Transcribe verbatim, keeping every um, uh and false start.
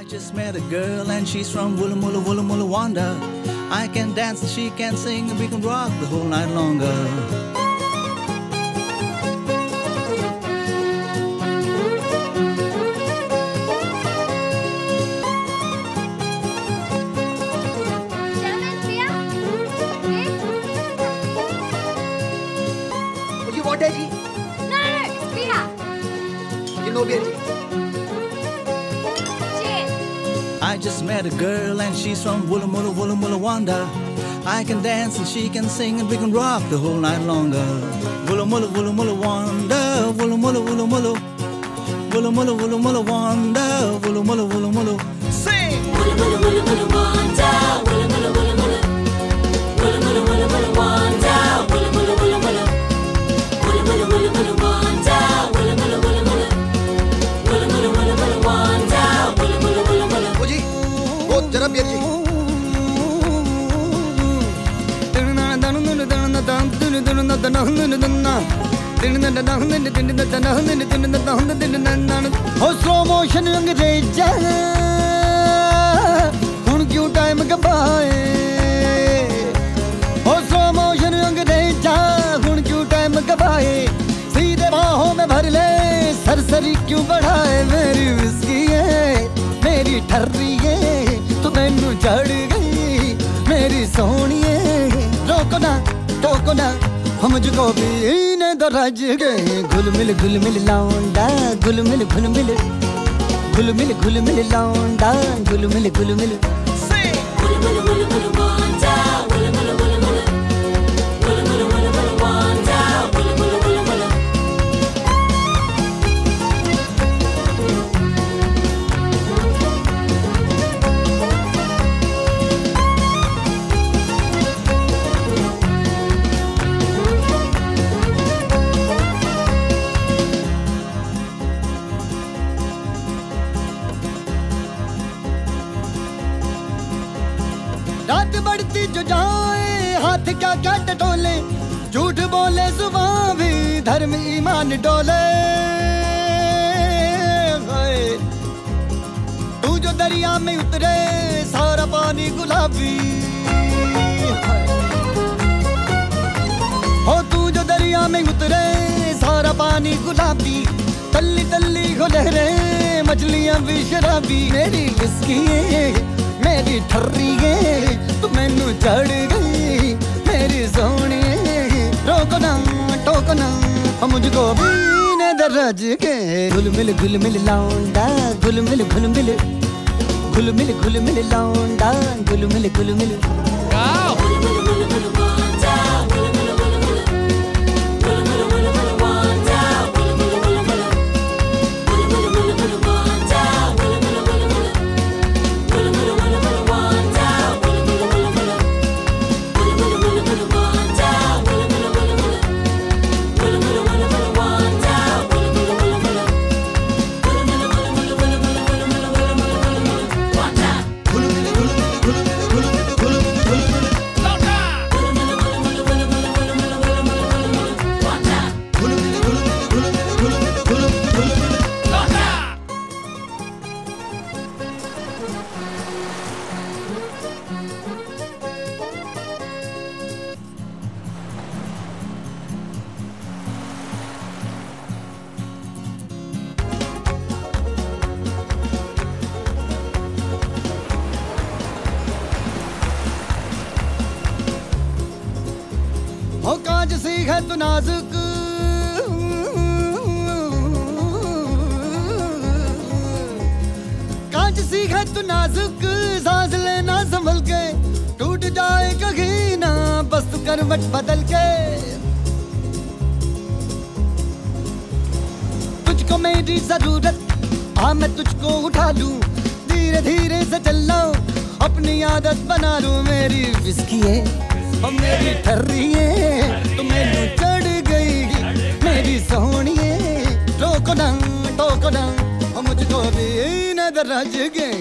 I just met a girl and she's from Woolloomooloo, Woolloomooloo, Wanda. I can dance and she can sing and we can rock the whole night longer. Pia? Hey. You want Deji? No, no, no, it's Pia. You know Deji? I just met a girl and she's from Woolloomooloo, Woolloomooloo, Wanda. I can dance and she can sing and we can rock the whole night longer. Woolloomooloo, Woolloomooloo, Wanda. Woolloomooloo, Woolloomooloo. Woolloomooloo, Woolloomooloo, Wanda. Woolloomooloo, Woolloomooloo. Sing! Woolloomooloo, Woolloomooloo, Wanda. Woolloomooloo, Woolloomooloo. Woolloomooloo, Woolloomooloo, Wanda. Woolloomooloo, Woolloomooloo. Woolloomooloo, Woolloomooloo, Wanda. Woolloomooloo, Woolloomooloo. Woolloomooloo, Woolloomooloo, Wanda. Woolloomooloo, Woolloomooloo. जरा पिया जी slow motion अंग्रेजा हुण क्यों time गवाए slow motion अंग्रेजा हुण क्यों time गवाए सीधे बाहों में भर ले सरसरी क्यों बढ़ाए मेरी विस्की है मेरी ठर्री है मैनू चढ़ गई मेरी सोनिए रोको ना टोको ना हम मुझको भी ने दरज गए घुलमिल घुलमिल लौंडा घुलमिल घुलमिल घुलमिल घुलमिल लौंडा घुलमिल घुलमिल से घुलमिल घुलमिल वांडा घुलमिल घुलमिल घुलमिल घुलमिल वांडा घुलमिल घुलमिल रात बढ़ती जो जाए हाथ क्या क्या टटोले झूठ बोले सुबह भी धर्म ईमान डोले तू जो दरिया में उतरे सारा पानी गुलाबी हो तू जो दरिया में उतरे सारा पानी गुलाबी तल्ली तल्ली को लहरे मछलियां भी शराबी मेरी विस्की मेरी ठर्री है तू मैनू चढ़ गई मेरी सोनी रोको ना टोको ना मुझको भी ने दरज के घुलमिल घुलमिल लौंडा घुलमिल घुलमिल घुलमिल घुलमिल लौंडा घुलमिल घुलमिल हो काज सी है तू नाजुक काज सी है तू नाजुक सांस लेना संभल के टूट जाए कहीं ना बस तू करवट बदल के तुझको मेरी जरूरत हाँ मैं तुझको उठा लूं धीरे धीरे से चल लाऊं अपनी आदत बना लूं मेरी विस्की है और मेरी ठर्री है तो मैनू चढ़ गई मेरी सोहनी टोको ना टोको ना मुझको भी नजर आ गई।